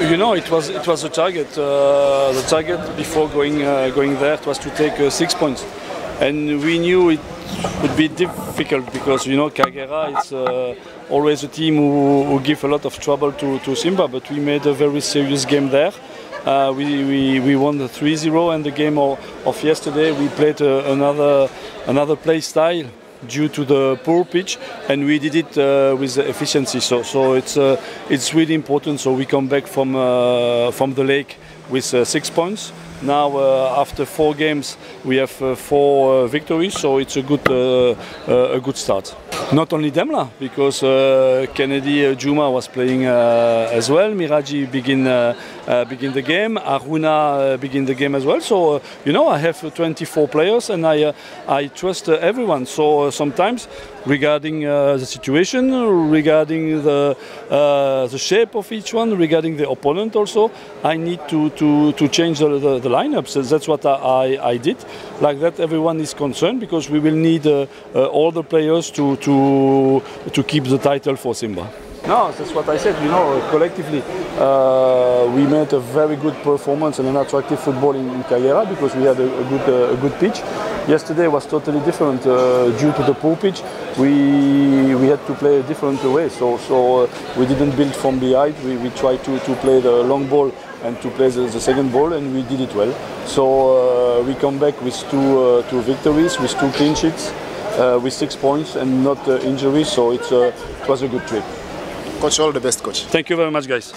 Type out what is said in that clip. You know, it was the target. The target before going there, it was to take 6 points, and we knew it would be difficult because you know Kagera is always a team who give a lot of trouble to Simba. But we made a very serious game there. We won the 3-0, and the game of yesterday we played another play style due to the poor pitch, and we did it with efficiency. So it's really important. So we come back from the lake with 6 points. Now after 4 games we have 4 victories. So it's a good start. Not only Demla, because Kennedy, Juma was playing as well. Miraji begin the game. Aruna begin the game as well. So you know, I have 24 players, and I trust everyone. So sometimes, regarding the situation, regarding the shape of each one, regarding the opponent, also I need to change the lineups. So that's what I did. Like that, everyone is concerned because we will need all the players to keep the title for Simba. No, that's what I said. You know, collectively, we made a very good performance and an attractive football in Kagera because we had a good pitch. Yesterday was totally different due to the poor pitch. We had to play a different way. So we didn't build from behind. We tried to play the long ball and to play the second ball, and we did it well. So we come back with two victories, with 2 clean sheets. With 6 points and not injuries, so it was a good trip. Coach, all the best, coach. Thank you very much, guys.